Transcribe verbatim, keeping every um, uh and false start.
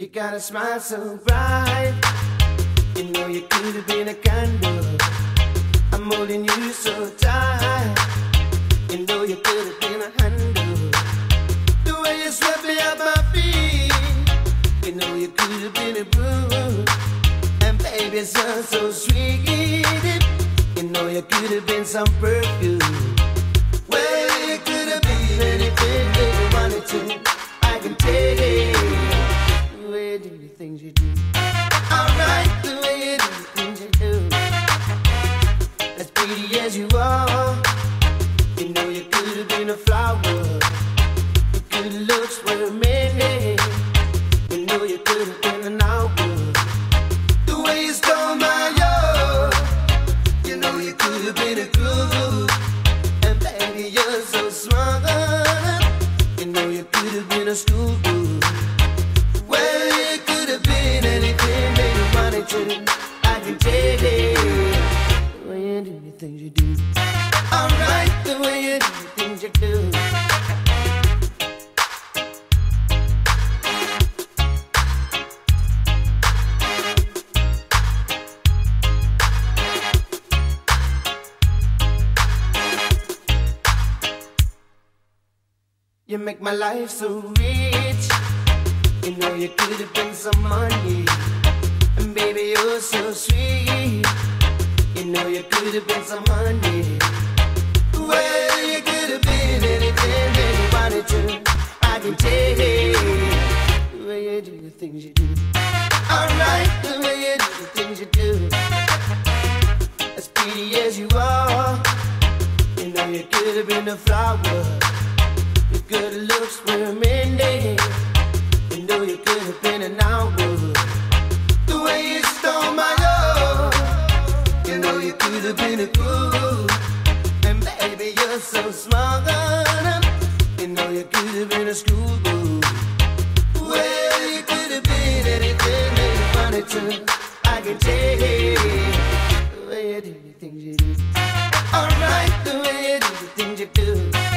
You got a smile so bright, you know you could have been a candle. I'm holding you so tight, you know you could have been a handle. The way you swept me off my feet, you know you could have been a broom. And baby, it sounds so sweet, you know you could have been some perfume. Well, you could have been anything you wanted to, I can take it. Do the things you do, alright, the way you do the things you do. As pretty as you are, you know you could have been a flower. Your good looks were a minute, you know you could have been an hour. The way you stole my love, you know you could have been a groove. And baby, you're so smart, you know you could have been a stool. I can take it, the way you do the things you do. Alright, the way you do the things you do. You make my life so rich, you know you could have been some money. Baby, you're so sweet, you know you could have been some honey. Well, you could have been anything that you wanted to, I can take it. The way you do the things you do, alright, the way you do the things you do. As pretty as you are, you know you could have been a flower. Your good looks were a minute, you know you could have been an hour. The way you stole my love, you know you could have been a fool. And baby, you're so smart, you know you could have been a schoolgirl. Well, you could have been anything that you wanted to, I can take it. The way you do the things you do, alright, the way you do the things you do.